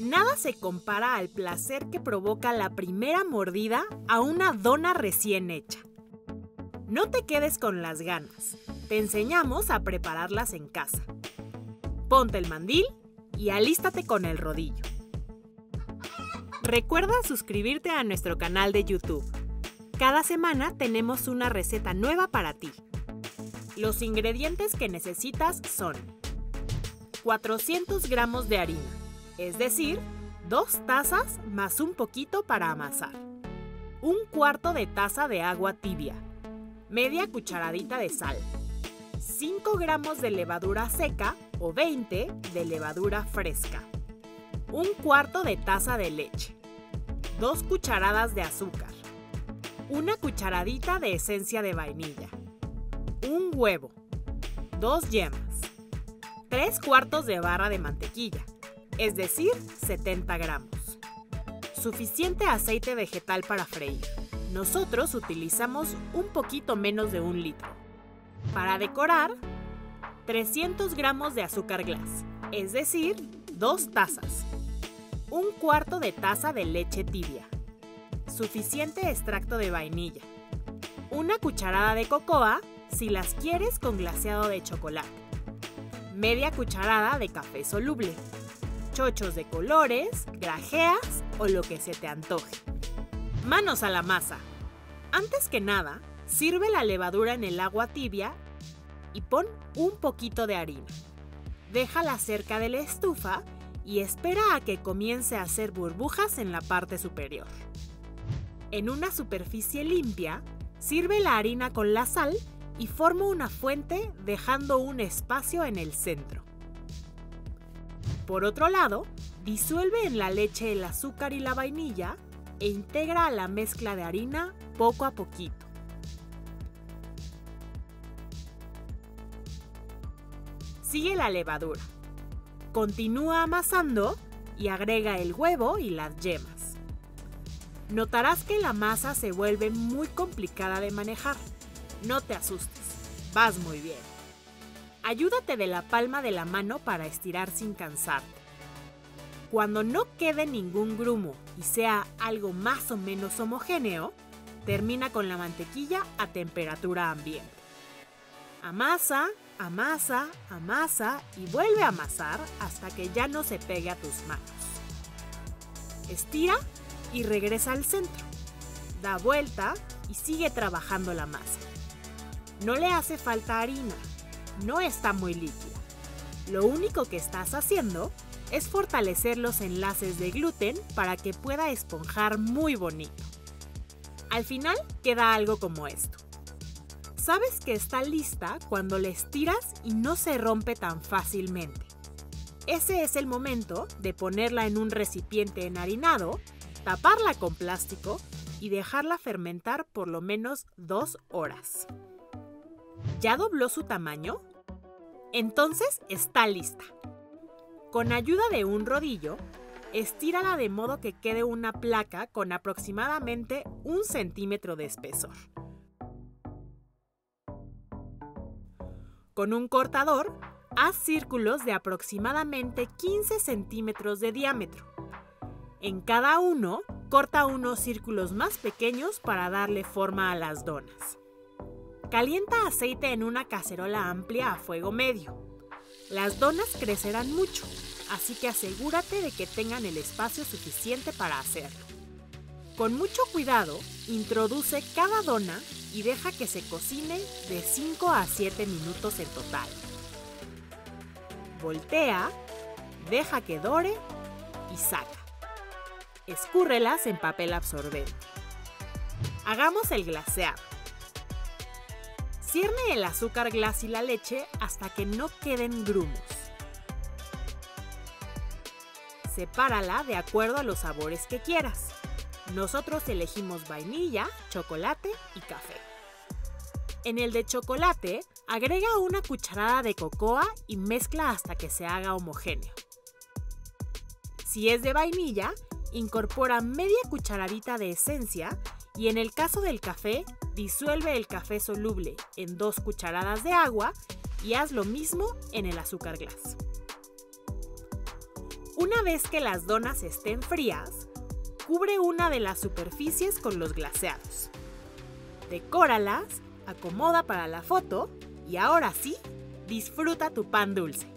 Nada se compara al placer que provoca la primera mordida a una dona recién hecha. No te quedes con las ganas. Te enseñamos a prepararlas en casa. Ponte el mandil y alístate con el rodillo. Recuerda suscribirte a nuestro canal de YouTube. Cada semana tenemos una receta nueva para ti. Los ingredientes que necesitas son 400 gramos de harina, es decir, 2 tazas más un poquito para amasar, 1/4 de taza de agua tibia, media cucharadita de sal, 5 gramos de levadura seca o 20 de levadura fresca, 1/4 de taza de leche, 2 cucharadas de azúcar, 1 cucharadita de esencia de vainilla, 1 huevo, 2 yemas, 3/4 de barra de mantequilla, es decir, 70 gramos. Suficiente aceite vegetal para freír. Nosotros utilizamos un poquito menos de 1 litro. Para decorar, 300 gramos de azúcar glas, es decir, 2 tazas. 1/4 de taza de leche tibia. Suficiente extracto de vainilla. 1 cucharada de cocoa, si las quieres con glaseado de chocolate. Media cucharada de café soluble. Chochos de colores, grajeas o lo que se te antoje. Manos a la masa. Antes que nada, sirve la levadura en el agua tibia y pon un poquito de harina. Déjala cerca de la estufa y espera a que comience a hacer burbujas en la parte superior. En una superficie limpia, sirve la harina con la sal y forma una fuente dejando un espacio en el centro. Por otro lado, disuelve en la leche el azúcar y la vainilla e integra a la mezcla de harina poco a poquito. Sigue la levadura. Continúa amasando y agrega el huevo y las yemas. Notarás que la masa se vuelve muy complicada de manejar. No te asustes, vas muy bien. Ayúdate de la palma de la mano para estirar sin cansarte. Cuando no quede ningún grumo y sea algo más o menos homogéneo, termina con la mantequilla a temperatura ambiente. Amasa, amasa, amasa y vuelve a amasar hasta que ya no se pegue a tus manos. Estira y regresa al centro. Da vuelta y sigue trabajando la masa. No le hace falta harina, no está muy líquida. Lo único que estás haciendo es fortalecer los enlaces de gluten para que pueda esponjar muy bonito. Al final queda algo como esto. Sabes que está lista cuando la estiras y no se rompe tan fácilmente. Ese es el momento de ponerla en un recipiente enharinado, taparla con plástico y dejarla fermentar por lo menos 2 horas. ¿Ya dobló su tamaño? Entonces está lista. Con ayuda de un rodillo, estírala de modo que quede una placa con aproximadamente 1 centímetro de espesor. Con un cortador, haz círculos de aproximadamente 15 centímetros de diámetro. En cada uno, corta unos círculos más pequeños para darle forma a las donas. Calienta aceite en una cacerola amplia a fuego medio. Las donas crecerán mucho, así que asegúrate de que tengan el espacio suficiente para hacerlo. Con mucho cuidado, introduce cada dona y deja que se cocine de 5 a 7 minutos en total. Voltea, deja que dore y saca. Escúrrelas en papel absorbente. Hagamos el glaseado. Cierne el azúcar glas y la leche hasta que no queden grumos. Sepárala de acuerdo a los sabores que quieras. Nosotros elegimos vainilla, chocolate y café. En el de chocolate, agrega 1 cucharada de cocoa y mezcla hasta que se haga homogéneo. Si es de vainilla, incorpora media cucharadita de esencia y en el caso del café, disuelve el café soluble en 2 cucharadas de agua y haz lo mismo en el azúcar glas. Una vez que las donas estén frías, cubre una de las superficies con los glaseados. Decóralas, acomoda para la foto y ahora sí, disfruta tu pan dulce.